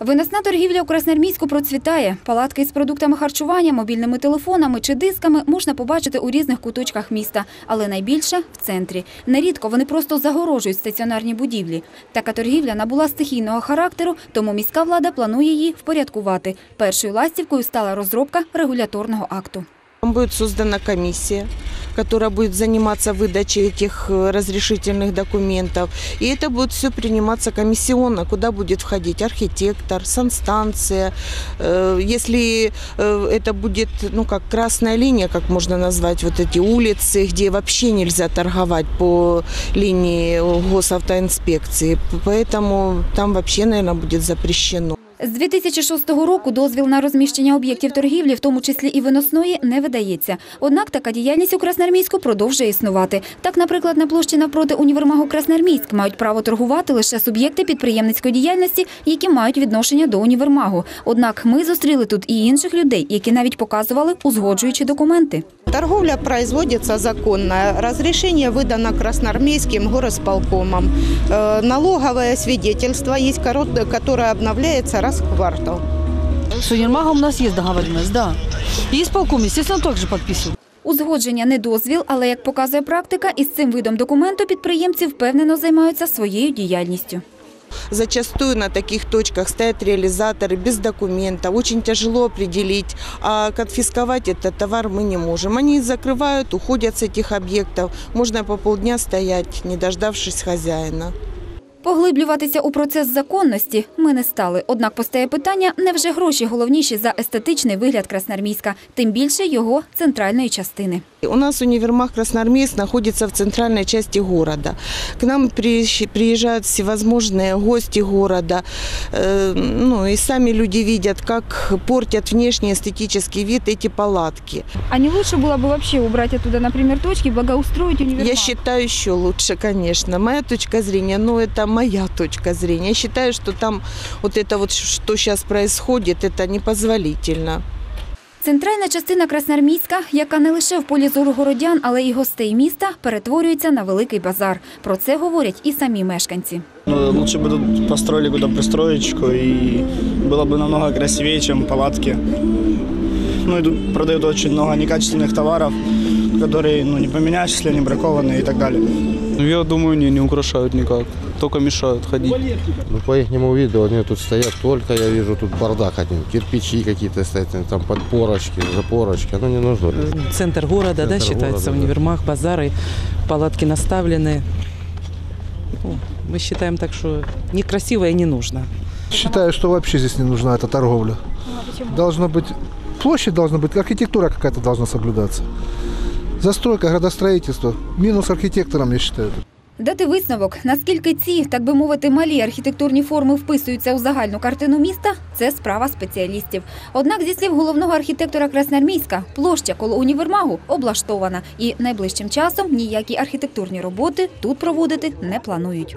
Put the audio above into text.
Виносна торгівля у Красноармійську процвітає. Палатки з продуктами харчування, мобільними телефонами чи дисками можна побачити у різних куточках міста, але найбільше – в центрі. Нерідко вони просто загорожують стаціонарні будівлі. Така торгівля набула стихійного характеру, тому міська влада планує її впорядкувати. Першою ластівкою стала розробка регуляторного акту. Там буде створена комісія, которая будет заниматься выдачей этих разрешительных документов. И это будет все приниматься комиссионно, куда будет входить архитектор, санстанция. Если это будет, ну, как красная линия, как можно назвать, вот эти улицы, где вообще нельзя торговать по линии госавтоинспекции. Поэтому там вообще, наверное, будет запрещено. З 2006 року дозвіл на розміщення об'єктів торгівлі, в тому числі і виносної, не видається. Однак така діяльність у Красноармійську продовжує існувати. Так, наприклад, на площі навпроти універмагу «Красноармійськ» мають право торгувати лише суб'єкти підприємницької діяльності, які мають відношення до універмагу. Однак ми зустріли тут і інших людей, які навіть показували узгоджуючі документи. Торговля производиться законно. Разрешение выдано Красноармейским горосполкомом. Налоговое свидетельство есть, которое обновляется раз в квартал. С универмагом у нас есть договоренность, да. И исполком, естественно, также подписывал. Узгодження не дозвіл, але, як показує практика, із цим видом документу підприємці впевнено займаються своєю діяльністю. Зачастую на таких точках стоят реализаторы без документа. Очень тяжело определить, а конфисковать этот товар мы не можем. Они закрывают, уходят с этих объектов. Можно по полдня стоять, не дождавшись хозяина. Поглиблюватися у процес законності ми не стали. Однак постає питання, невже гроші головніші за естетичний вигляд Красноармійська, тим більше його центральної частини. У нас универмаг Красноармейск находится в центральной части города. К нам приезжают всевозможные гости города. Ну и сами люди видят, как портят внешний эстетический вид эти палатки. А не лучше было бы вообще убрать оттуда, например, точки, благоустроить универмаг? Я считаю, еще лучше, конечно. Моя точка зрения, но это моя точка зрения. Я считаю, что там вот это вот, что сейчас происходит, это непозволительно. Центральна частина Красноармійська, яка не лише в полі зору городян, але й гостей міста, перетворюється на великий базар. Про це говорять і самі мешканці. Лучше б тут построили куда пристроечку, і було б намного красивіше, ніж палатки. Ну, і тут продають дуже багато некачественних товарів, які, ну, не поміняєш, якщо вони браковані і так далі. Я думаю, ні, не украшають ніяк, тільки мішають ходити. Ну, по їхньому виду, вони тут стоять, тільки я бачу, тут бардак один, кирпичі якісь стоять, там підпорочки, запорочки, ну не нужно. Центр міста, да, вважається, універмаг, базари, палатки наставлені. Ми вважаємо так, що некрасиво і не нужно. Считаю, что вообще здесь не нужна эта торговля. Должна быть площадь, должна быть архитектура какая-то должна соблюдаться. Застройка, градостроительство. Мінус архітекторам, я вважаю. Дати висновок, наскільки ці, так би мовити, малі архітектурні форми вписуються у загальну картину міста – це справа спеціалістів. Однак, зі слів головного архітектора Красноармійська, площа коло універмагу облаштована. І найближчим часом ніякі архітектурні роботи тут проводити не планують.